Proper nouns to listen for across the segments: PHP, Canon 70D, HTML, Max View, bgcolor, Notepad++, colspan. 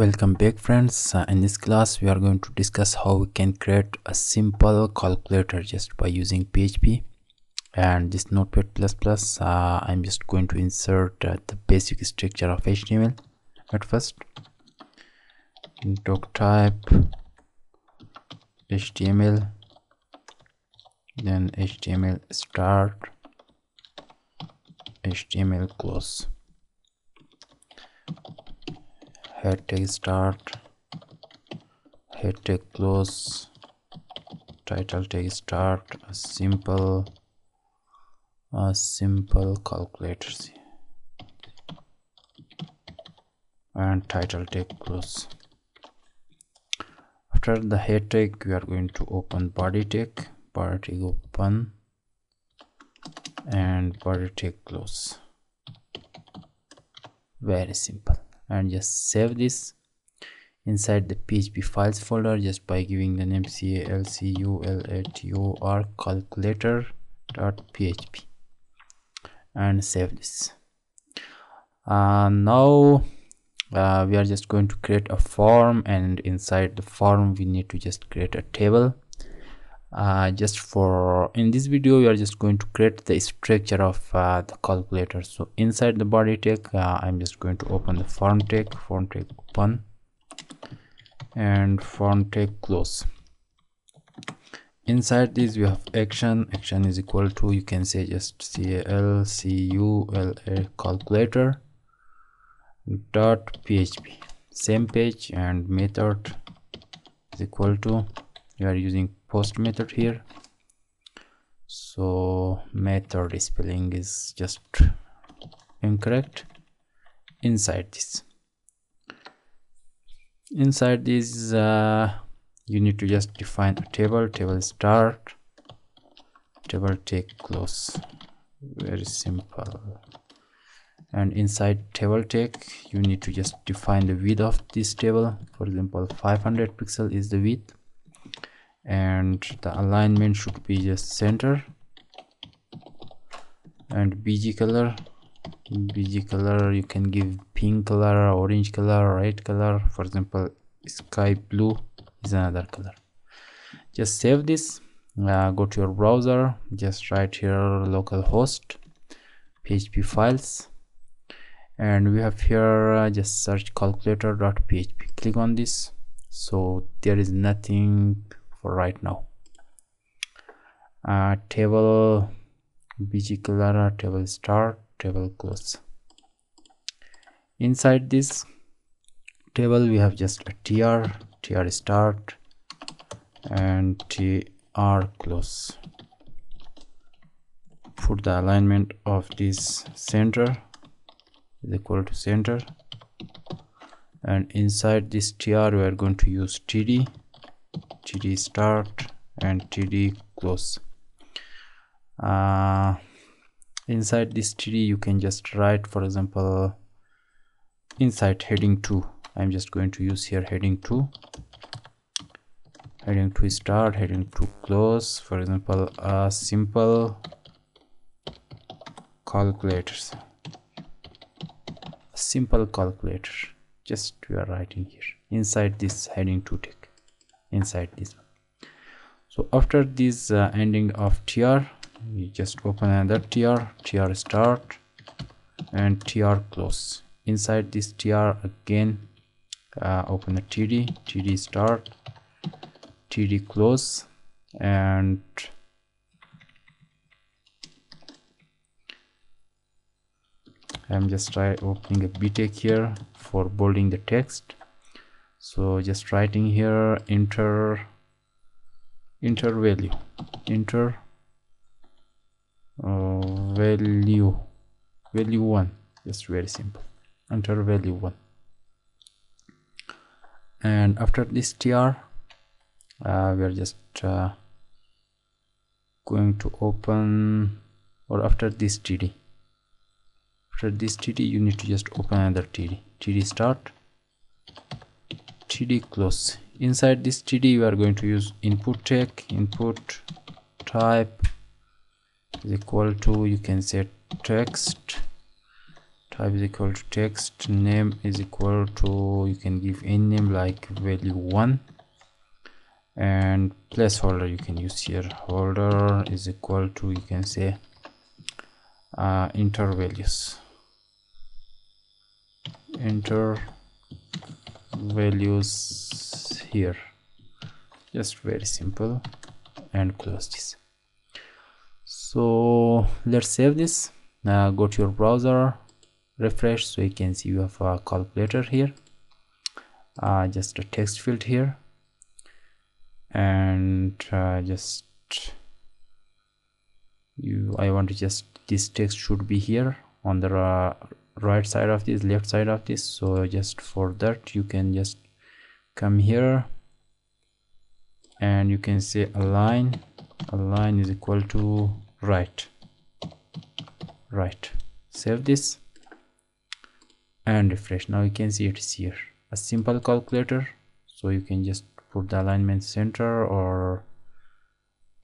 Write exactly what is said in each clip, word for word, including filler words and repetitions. Welcome back friends. Uh, in this class we are going to discuss how we can create a simple calculator just by using P H P and this Notepad plus plus. uh, I'm just going to insert uh, the basic structure of H T M L at first. Doc type H T M L, then H T M L start, H T M L close, head tag start, head tag close, title tag start, a simple a simple calculator, and title tag close. After the head tag we are going to open body tag, body tag open and body tag close. Very simple. And just save this inside the P H P files folder just by giving the name calculator calculator.php and save this. Uh, now uh, we are just going to create a form, and inside the form we need to just create a table. Uh, just for in this video we are just going to create the structure of uh, the calculator. So inside the body tag uh, I'm just going to open the form tag, form tag open and form tag close. Inside this we have action. Action is equal to, you can say just calculator calculator dot php, same page, and method is equal to, we are using post method here, so method spelling is just incorrect. Inside this inside this uh, you need to just define a table, table start, table take close, very simple. And inside table take you need to just define the width of this table, for example five hundred pixel is the width, and the alignment should be just center, and bgcolor bgcolor you can give pink color, orange color, red color, for example sky blue is another color. Just save this. Uh, go to your browser, just write here localhost php files, and we have here uh, just search calculator dot P H P. Click on this, so there is nothing for right now. Uh, table bgcolor, table start, table close. Inside this table we have just a tr, tr start and tr close. Put the alignment of this center is equal to center, and inside this tr we are going to use td, td start and td close. Uh, inside this td you can just write, for example inside heading two I'm just going to use here heading two, heading two start, heading two close, for example uh, simple calculators, simple calculator, just we are writing here inside this heading two tag. Inside this one. So after this uh, ending of tr you just open another tr, tr start and tr close. Inside this tr again uh, open the td, td start, td close, and I'm just try opening a btag here for bolding the text. So just writing here enter enter value, enter uh, value value one, just very simple, enter value one. And after this tr uh, we are just uh, going to open, or after this td after this td you need to just open another td, td start, td close. Inside this td we are going to use input tag, input type is equal to, you can say text, type is equal to text, name is equal to, you can give any name like value one, and placeholder you can use here, holder is equal to, you can say uh, enter values, enter values here, just very simple, and close this. So let's save this. Now go to your browser, refresh, so you can see you have a calculator here, uh, just a text field here, and uh, just you I want to just this text should be here on the uh, right side of this, left side of this. So just for that you can just come here and you can say align, align is equal to right, right. Save this and refresh. Now you can see it's here, a simple calculator, so you can just put the alignment center or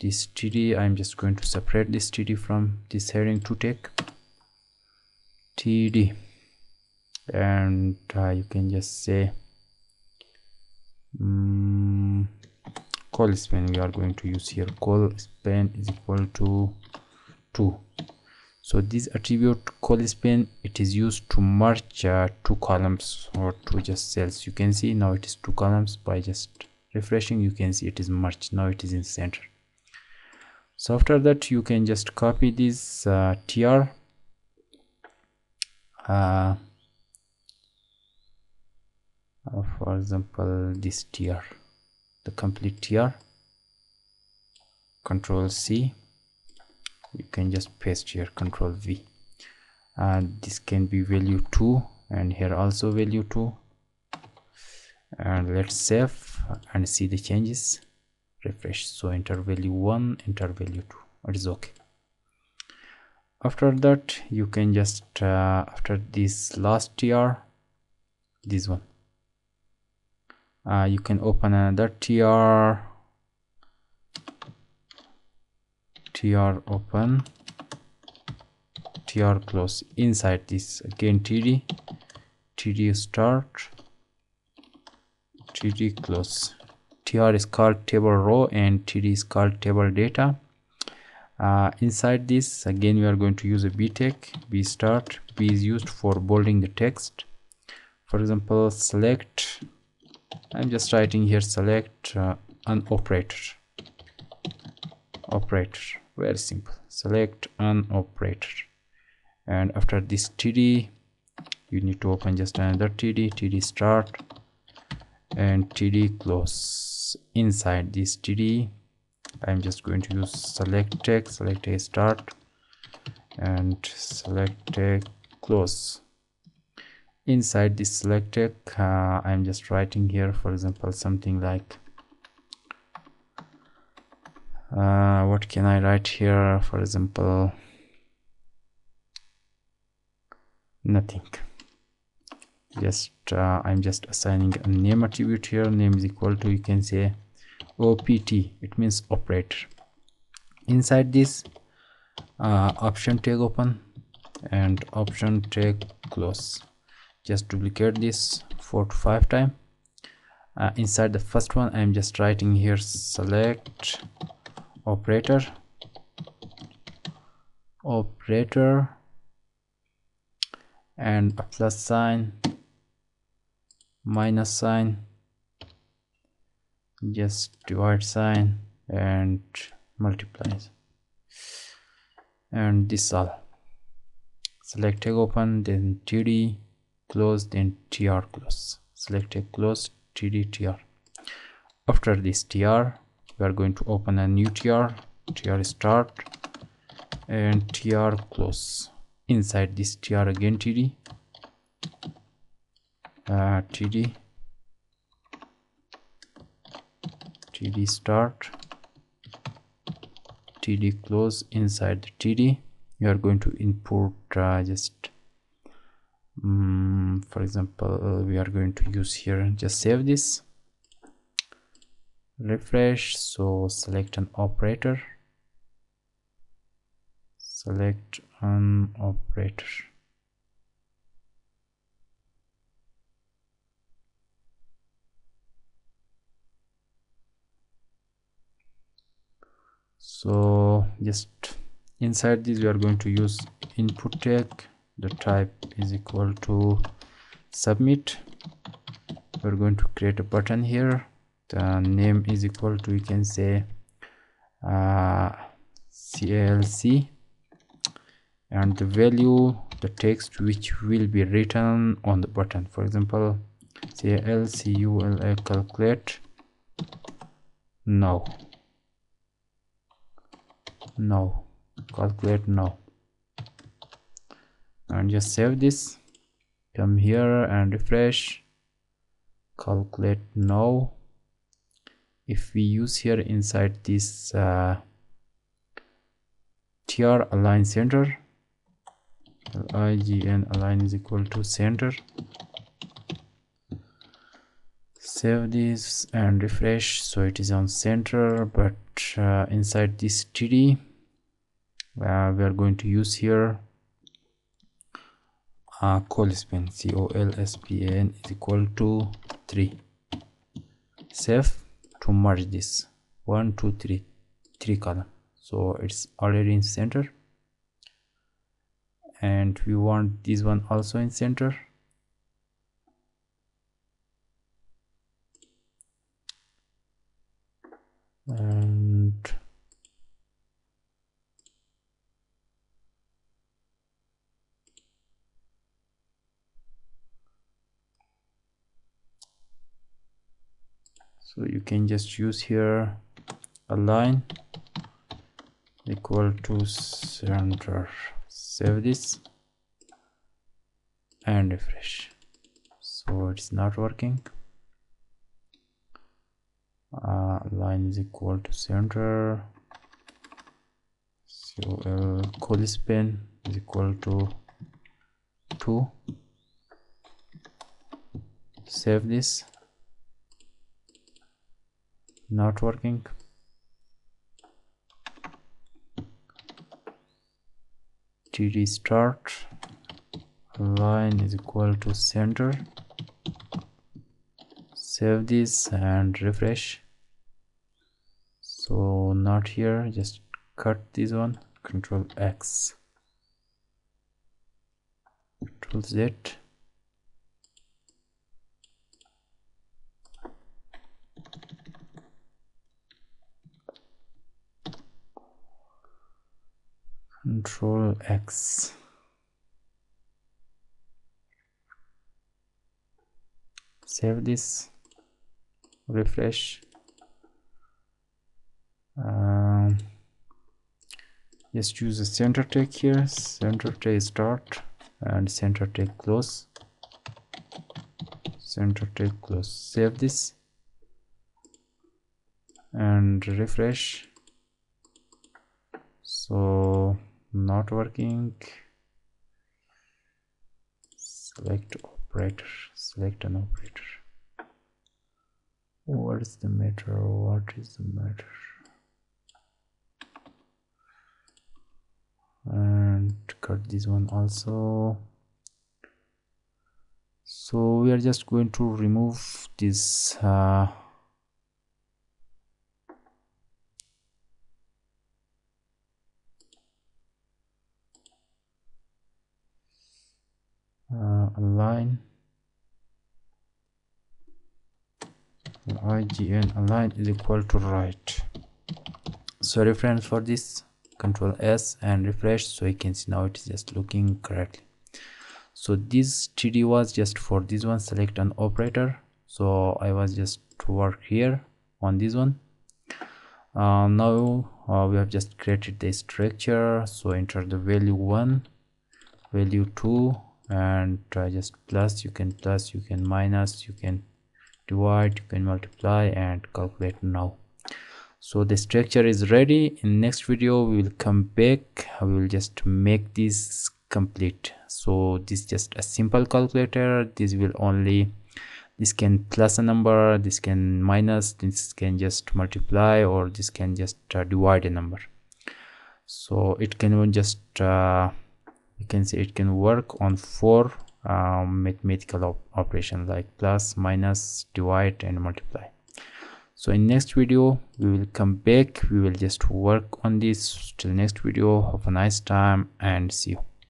this T D. I'm just going to separate this T D from this heading to take T D, and uh, you can just say um, colspan, we are going to use here, colspan is equal to two. So this attribute colspan, it is used to merge uh, two columns or two just cells. You can see now it is two columns. By just refreshing you can see it is merged, now it is in center. So after that you can just copy this uh, tr uh, for example this tr, the complete tr, control C, you can just paste here, control V, and this can be value two, and here also value two, and let's save and see the changes. Refresh, so enter value one, enter value two, it is okay. After that you can just uh, after this last tr, this one, uh, you can open another tr, tr open, tr close, inside this again td, td start, td close. Tr is called table row and td is called table data. Uh, inside this again we are going to use a btech, b start, b is used for bolding the text. For example select, I'm just writing here select uh, an operator, operator, very simple, select an operator, and after this td you need to open just another td, td start and td close. Inside this td I'm just going to use select text, select a start and select a close. Inside this select text, uh, I'm just writing here for example something like uh what can I write here, for example nothing, just uh, I'm just assigning a name attribute here, name is equal to, you can say opt, it means operator. Inside this uh, option tag open and option tag close, just duplicate this four to five times. Uh, inside the first one I'm just writing here select operator, operator, and a plus sign, minus sign, just divide sign, and multiplies, and this all. Select tag open, then td close, then tr close, select tag close, td tr. After this tr we are going to open a new tr, tr start and tr close. Inside this tr again td, uh, td, td start, td close. Inside the td you are going to input uh, just um, for example we are going to use here, just save this, refresh, so select an operator, select an operator, So just inside this we are going to use input tag, the type is equal to submit. We're going to create a button here, the name is equal to, we can say uh, C L C, and the value, the text which will be written on the button, for example C L C U L A calculate no no calculate no, and just save this, come here and refresh, calculate now. If we use here inside this uh, tr align center, lign align is equal to center, save this and refresh, so it is on center. But uh, inside this td uh, we are going to use here uh, colspan, C O L S P A N is equal to three, save to merge this one two three, three column, so it's already in center, and we want this one also in center. And so you can just use here align equal to center, save this and refresh, so it's not working. Uh, line is equal to center, so uh, colspan is equal to two, save this, not working. T D start line is equal to center, save this and refresh, so not here, just cut this one, control X, control Z, control X. Save this, refresh. Um, just use the center tag here, center tag start and center tag close, center tag close, save this and refresh, so not working. Select operator, select an operator. What is the matter? What is the matter? And cut this one also. So we are just going to remove this uh, uh, align. I G N align is equal to right. Sorry friends for this. Control S and refresh, so you can see now it is just looking correctly. So this T D was just for this one, select an operator. So I was just to work here on this one. Uh, now uh, we have just created the structure. So enter the value one, value two, and uh, just plus. You can plus, you can minus, you can divide, you can multiply and calculate now. So the structure is ready. In next video we will come back, we will just make this complete. So this is just a simple calculator. This will only, this can plus a number, this can minus, this can just multiply, or this can just uh, divide a number. So it can just uh, you can say it can work on four Um, mathematical op operation like plus, minus, divide and multiply. So in next video we will come back, we will just work on this. Till next video, have a nice time and see you.